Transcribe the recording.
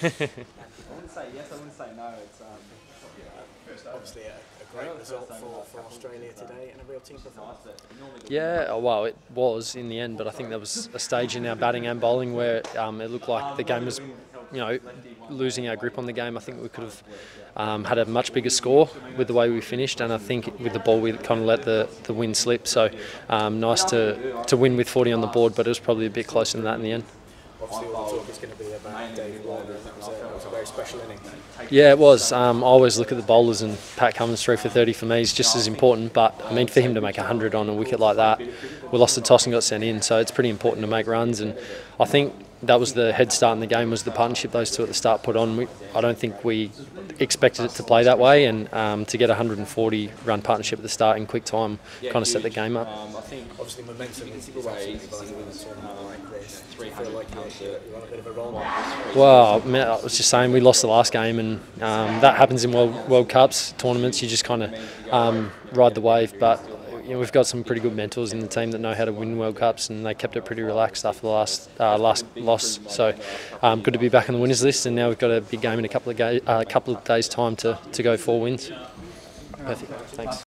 wouldn't say yes, I wouldn't say no. It's obviously a great result for Australia today and a real team performance. Yeah, well, it was in the end, but I think there was a stage in our batting and bowling where it looked like the game was, you know, losing our grip on the game. I think we could have had a much bigger score with the way we finished, and I think with the ball we kind of let the wind slip. So nice to win with 40 on the board, but it was probably a bit closer than that in the end. Obviously all the talk is going to be about Dave Warner. It was a very special inning. Yeah, it was. I always look at the bowlers, and Pat Cummins 3 for 30 for me is just as important, but I mean for him to make 100 on a wicket like that, we lost the toss and got sent in, so it's pretty important to make runs, and I think that was the head start in the game, was the partnership those two at the start put on. I don't think we expected it to play that way, and to get a 140 run partnership at the start in quick time kind of set the game up. I think obviously momentum is absolutely vital in a tournament like this. Do you feel like you're on a bit of a roll? Well, I was just saying we lost the last game, and that happens in World Cups, tournaments. You just kind of ride the wave, but you know, we've got some pretty good mentors in the team that know how to win World Cups, and they kept it pretty relaxed after the last loss. So good to be back on the winners list, and now we've got a big game in a couple of days' time to go 4 wins. Perfect. Thanks.